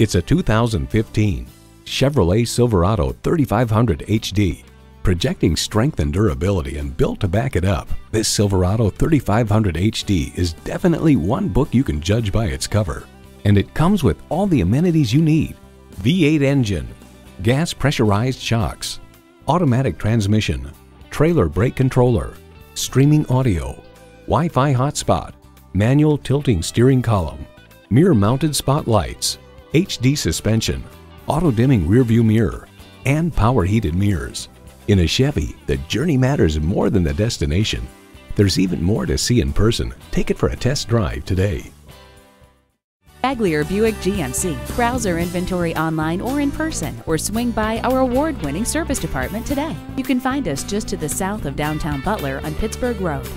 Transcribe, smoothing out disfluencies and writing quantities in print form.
It's a 2015 Chevrolet Silverado 3500 HD. Projecting strength and durability and built to back it up, this Silverado 3500 HD is definitely one book you can judge by its cover. And it comes with all the amenities you need: V8 engine, gas pressurized shocks, automatic transmission, trailer brake controller, streaming audio, Wi-Fi hotspot, manual tilting steering column, mirror mounted spotlights, HD suspension, auto dimming rearview mirror, and power heated mirrors. In a Chevy, the journey matters more than the destination. There's even more to see in person. Take it for a test drive today. Baglier Buick GMC. Browse our inventory online or in person, or swing by our award-winning service department today. You can find us just to the south of downtown Butler on Pittsburgh Road.